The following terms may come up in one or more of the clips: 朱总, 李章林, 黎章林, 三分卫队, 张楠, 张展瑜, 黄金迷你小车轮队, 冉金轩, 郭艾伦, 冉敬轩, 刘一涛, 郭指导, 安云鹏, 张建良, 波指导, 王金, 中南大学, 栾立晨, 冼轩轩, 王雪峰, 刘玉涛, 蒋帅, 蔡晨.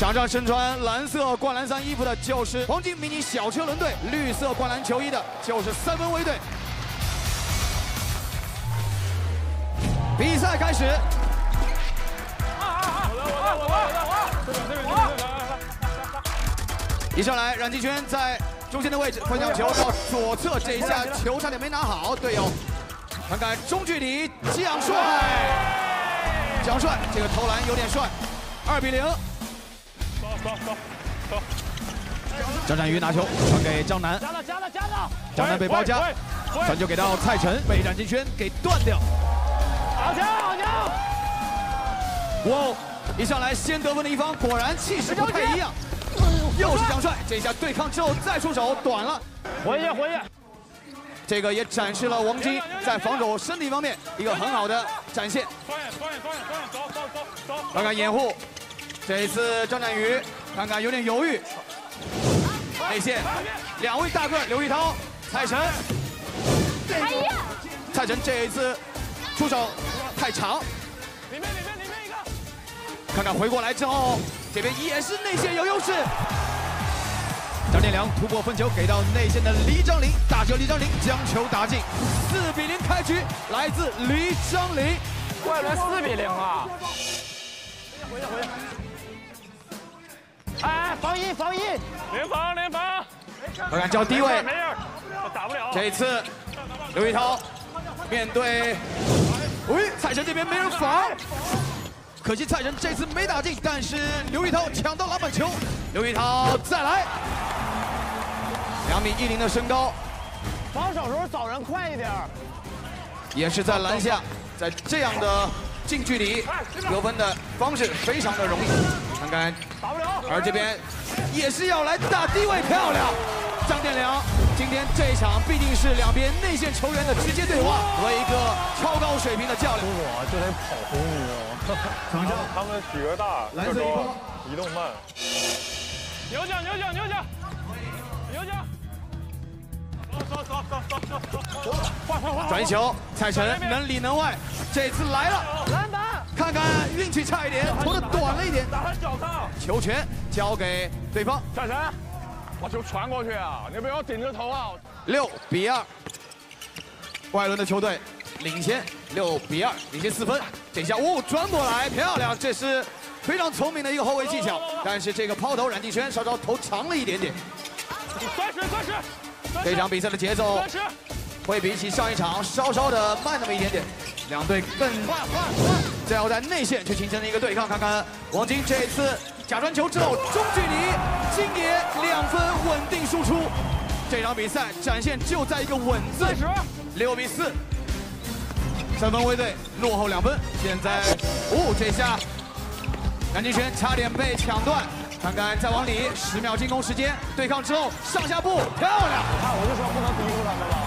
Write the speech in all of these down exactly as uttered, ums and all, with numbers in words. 场上身穿蓝色灌篮衫衣服的就是黄金迷你小车轮队，绿色灌篮球衣的就是三分卫队。比赛开始。一上来，冉金轩在中间的位置分享球到左侧，这一下球差点没拿好，队友。 看看中距离，蒋帅，蒋帅这个投篮有点帅，二比零。走走走走。张展瑜拿球传给张楠，张楠被包夹，传球给到蔡晨，被冉金轩给断掉。好球好球！哇，一上来先得分的一方果然气势不太一样，又是蒋帅，这下对抗之后再出手短了，回去回去。 这个也展示了王金在防守身体方面一个很好的展现。走走走走。看看掩护，这一次张展瑜看看有点犹豫。内线，两位大个刘玉涛、蔡晨。蔡晨这一次出手太长。里面里面里面一个。看看回过来之后，这边也是内线有优势。 张建良突破分球给到内线的黎章林，大球黎章林将球打进，四比零开局，来自黎章林。外轮四比零啊！回去回去回去！哎，防一防一！联防联防！我敢叫低位，打不了。这一次，刘一涛面对，喂，蔡晨这边没人防，可惜蔡晨这次没打进，但是刘一涛抢到篮板球，刘一涛再来。 两米一零的身高，防守时候找人快一点，也是在篮下，在这样的近距离得分的方式非常的容易。看看，打不了。而这边也是要来打低位，漂亮。张建良今天这一场毕竟是两边内线球员的直接对话和一个超高水平的较量。我就得跑轰，你知道吗？怎么着？他们体格大，蓝色移动慢。牛角牛角牛角，牛角。 转球，蔡晨能里能外，这次来了。篮板，看看运气差一点，投的短了一点。打他脚上，球权交给对方。蔡晨，把球传过去啊！你不要顶着头啊！六比二，外轮的球队领先六比二，领先四分。这下哦，转过来漂亮，这是非常聪明的一个后卫技巧。但是这个抛投，冉敬轩稍稍投长了一点点。快水，快水！ 这场比赛的节奏会比起上一场稍稍的慢那么一点点，两队更最后在内线去形成了一个对抗。看看王金这一次假传球之后中距离，金爷两分稳定输出。这场比赛展现就在一个稳字，六比四，三分卫队落后两分。现在哦，这下冉金轩差点被抢断。 看看，再往里，十秒进攻时间，对抗之后上下步漂亮。看我就说不能低估他们了。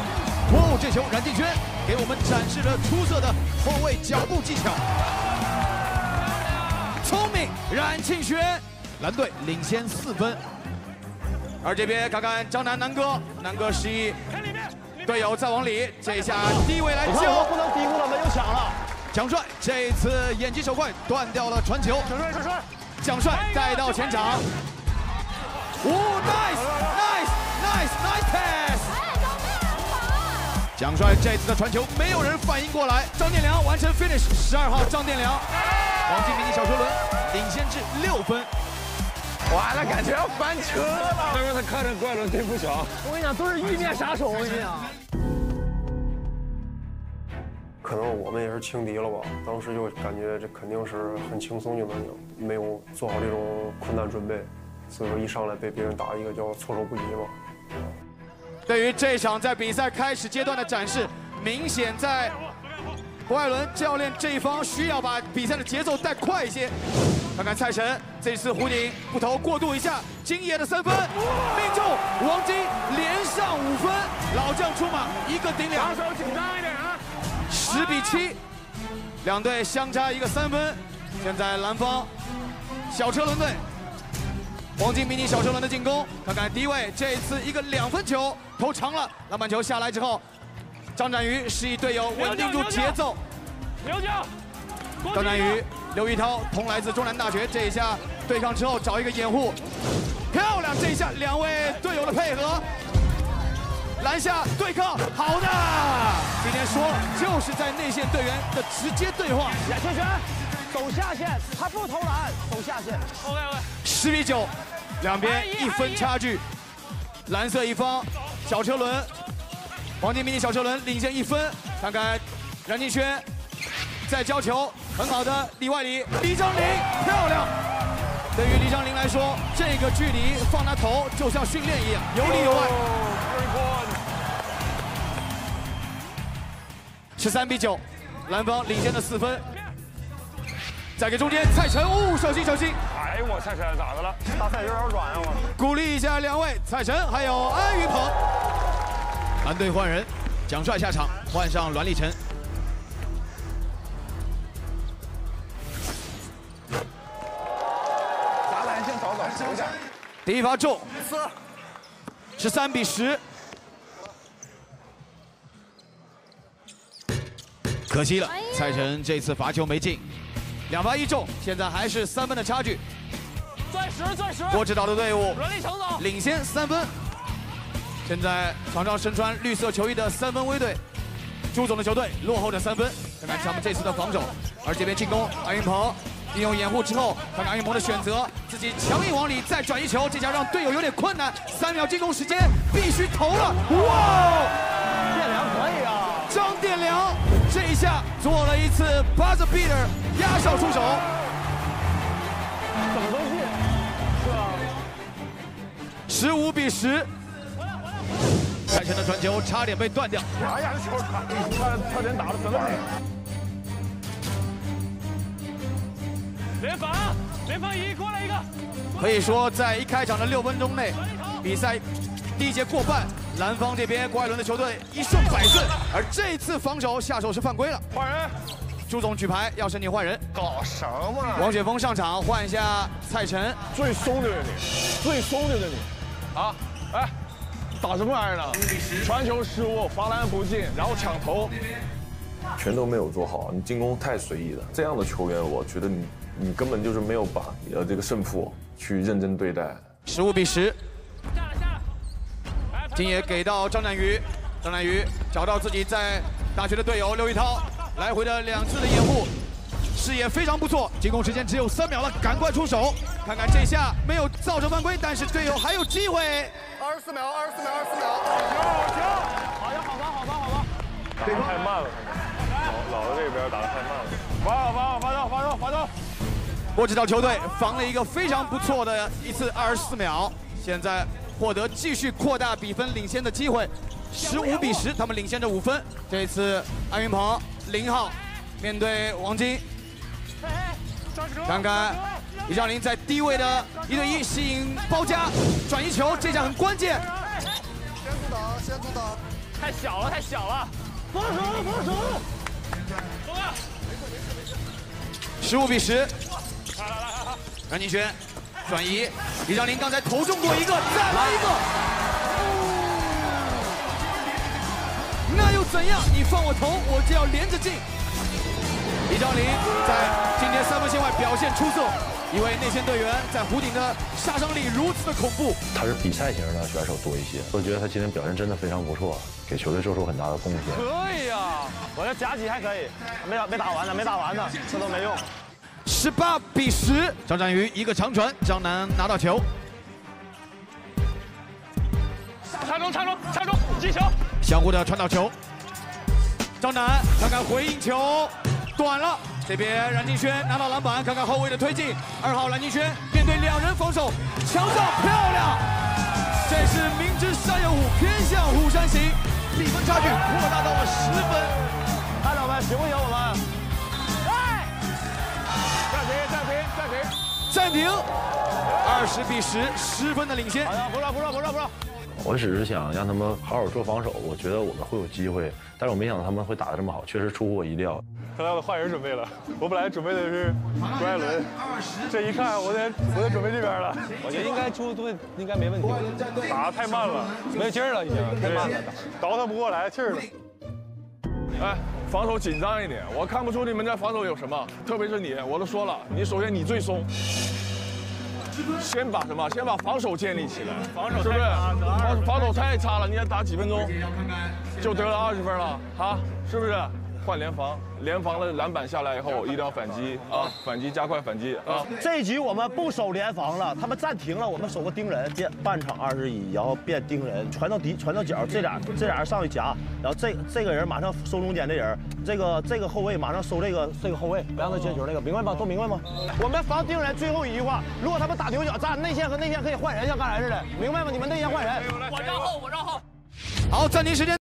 哦，这球冉敬轩给我们展示了出色的后卫脚步技巧。聪明，冉敬轩，蓝队领先四分。而这边看看张楠楠哥，楠哥十一，队友再往里，这下低位来救，不能低估他们，又抢了。蒋帅这一次眼疾手快断掉了传球。蒋帅，蒋帅。 蒋帅带到前场，哦 ，nice，nice，nice，nice pass。蒋帅这次的传球没有人反应过来，张殿良完成 finish。十二号张殿良，黄金迷你小车轮领先至六分。完了，感觉要翻车了。但是他看着怪轮真不小。我跟你讲，都是玉面杀手。我跟你讲，可能我们也是轻敌了吧，当时就感觉这肯定是很轻松就能赢。 没有做好这种困难准备，所以说一上来被别人打一个叫措手不及嘛。对于这场在比赛开始阶段的展示，明显在外轮教练这一方需要把比赛的节奏带快一些。看看蔡晨这次弧顶不投过渡一下，金爷的三分命中，王金连上五分，老将出马一个顶两，防守紧张一点啊！十比七，两队相差一个三分，现在蓝方。 小车轮队，黄金迷你小车轮的进攻，看看低位，这一次一个两分球投长了，篮板球下来之后，张展瑜示意队友稳定住节奏。张展瑜、刘玉涛同来自中南大学，这一下对抗之后找一个掩护，漂亮！这一下两位队友的配合，篮下对抗，好的！今天说了，就是在内线队员的直接对话。冼轩轩走下线，他不投篮，走下线。OK OK。十比九，两边一分差距。蓝色一方小车轮，黄金迷你小车轮领先一分。看看冉敬轩在交球。 很好的里外里，李章林漂亮。对于李章林来说，这个距离放他投就像训练一样，有里有外。十三比九，蓝方领先了四分。再给中间蔡晨，哦，小心小心！哎呦我蔡晨咋的了？大赛有点软啊我。鼓励一下两位蔡晨还有安云鹏。蓝队换人，蒋帅下场，换上栾立晨。 第一发中，十三比十。可惜了，蔡晨这次罚球没进，两发一中，现在还是三分的差距。钻石，钻石。郭指导的队伍领先三分。现在场上身穿绿色球衣的三分卫队，朱总的球队落后的三分。看看他们这次的防守，而这边进攻，安云鹏。 利用掩护之后，看看安云鹏的选择，自己强硬往里再转移球，这下让队友有点困难。三秒进攻时间，必须投了！哇，电良可以啊！张电良这一下做了一次 buzzer beater 压哨出手，怎么都进，是吧？十五比十，蔡晨的传球差点被断掉。哎呀，这球打的，差点打的什么脸？ 联防，联防一过来一个。可以说，在一开场的六分钟内，比赛第一节过半，蓝方这边郭艾伦的球队一胜百胜，而这次防守下手是犯规了。换人，朱总举牌要申请换人。搞什么？王雪峰上场换一下蔡晨。最松的是你，最松的是你。啊，哎，打什么玩意儿呢？传球失误，罚篮不进，然后抢头，全都没有做好。你进攻太随意了，这样的球员，我觉得你。 你根本就是没有把你的这个胜负去认真对待。十五比十，下了下了。金野给到张展宇，张展宇找到自己在大学的队友刘宇涛，来回的两次的掩护，视野非常不错。进攻时间只有三秒了，赶快出手！看看这下没有造成犯规，但是队友还有机会。二十四秒，二十四秒，二十四秒。好球，好球！好呀，好吧，好吧，好吧。打得太慢了，老老的这边打得太慢了。罚罚罚到，罚到，罚到。 波指导球队防了一个非常不错的一次二十四秒，现在获得继续扩大比分领先的机会，十五比十，他们领先着五分。这次安云鹏零号面对王晶，看看李兆林在低位的一对一吸引包夹转移球，这下很关键。先阻挡，先阻挡，太小了，太小了，防守，防守，走吧，十五比十。 来来来，冉敬轩转移，李章林刚才投中过一个，再来一个，哦、那又怎样？你放我投，我就要连着进。李章林在今天三分线外表现出色，一位内线队员在弧顶的杀伤力如此的恐怖。他是比赛型的选手多一些，我觉得他今天表现真的非常不错，给球队做出很大的贡献。可以啊，我这夹击还可以，没打没打完呢，没打完呢，这都没用。 十八比十，张展瑜一个长传，张楠拿到球，插中插中插中击球，小胡的传导球，张楠看看回应球，短了，这边冉敬轩拿到篮板，看看后卫的推进，二号冉敬轩面对两人防守，强上漂亮，这是明知山有虎，偏向虎山行，比分差距扩大到了十分，看到没？行不行我们？ 暂停，二十比十，十分的领先。好呀，不让不让不让不让。我只是想让他们好好做防守，我觉得我们会有机会，但是我没想到他们会打得这么好，确实出乎我意料。看来我换人准备了，我本来准备的是郭艾伦，这一看我得我得准备这边了。我觉得应该出队应该没问题，打得太慢了，没劲儿了已经，太慢了，倒腾不过来气儿了。哎。 防守紧张一点，我看不出你们在防守有什么，特别是你，我都说了，你首先你最松，先把什么？先把防守建立起来，防守是不是？防防守太差了，你要打几分钟就得了二十分了，哈，是不是？换联防，联防的篮板下来以后，一定要反击啊，反击加快反击啊！这一局我们不守联防了，他们暂停了，我们守个盯人，变半场二十一，然后变盯人，传到底，传到脚，这俩这俩人上去夹，然后这这个人马上收中间这人，这个这个后卫马上收这个这个后卫，不让他接球那个，明白吗？都明白吗？我们防盯人最后一句话，如果他们打牛角站内线和内线可以换人，像刚才似的，明白吗？你们内线换人，我绕后，我绕后。好，暂停时间。